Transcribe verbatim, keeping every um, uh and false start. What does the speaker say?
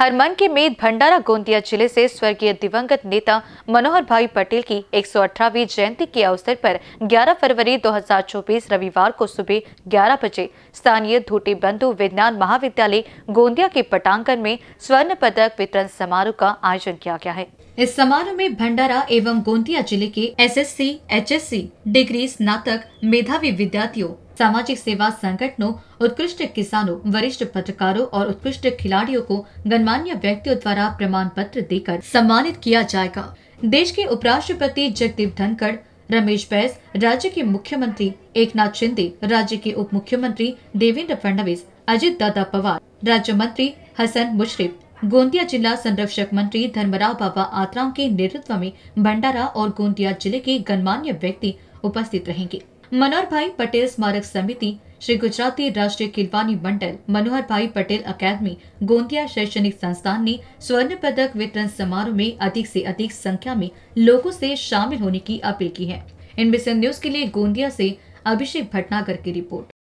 हर मन की मेद भंडारा गोंदिया जिले से स्वर्गीय दिवंगत नेता मनोहर भाई पटेल की एक सौ अठारहवीं जयंती के अवसर पर ग्यारह फरवरी दो हज़ार चौबीस रविवार को सुबह ग्यारह बजे स्थानीय धोती बंधु विज्ञान महाविद्यालय गोंदिया के पटांगण में स्वर्ण पदक वितरण समारोह का आयोजन किया गया है। इस समारोह में भंडारा एवं गोंदिया जिले के S S C, H S C, degree स्नातक मेधावी विद्यार्थियों, सामाजिक सेवा संगठनों, उत्कृष्ट किसानों, वरिष्ठ पत्रकारों और उत्कृष्ट खिलाड़ियों को गणमान्य व्यक्तियों द्वारा प्रमाण पत्र देकर सम्मानित किया जाएगा। देश के उपराष्ट्रपति जगदीप धनखड़, रमेश बैस, राज्य के मुख्यमंत्री एकनाथ शिंदे, राज्य के उप मुख्यमंत्री देवेंद्र फडनवीस, अजित दादा पवार, राज्य मंत्री हसन मुशरीफ, गोंदिया जिला संरक्षक मंत्री धर्मराव बाबा आत्राओं के नेतृत्व में भंडारा और गोंदिया जिले के गणमान्य व्यक्ति उपस्थित रहेंगे। मनोहर भाई पटेल स्मारक समिति, श्री गुजराती राष्ट्रीय खिल्वाणी मंडल, मनोहर भाई पटेल अकेदमी गोंदिया शैक्षणिक संस्थान ने स्वर्ण पदक वितरण समारोह में अधिक से अधिक संख्या में लोगों से शामिल होने की अपील की है। इनमें से न्यूज के लिए गोंदिया से अभिषेक भटनागर की रिपोर्ट।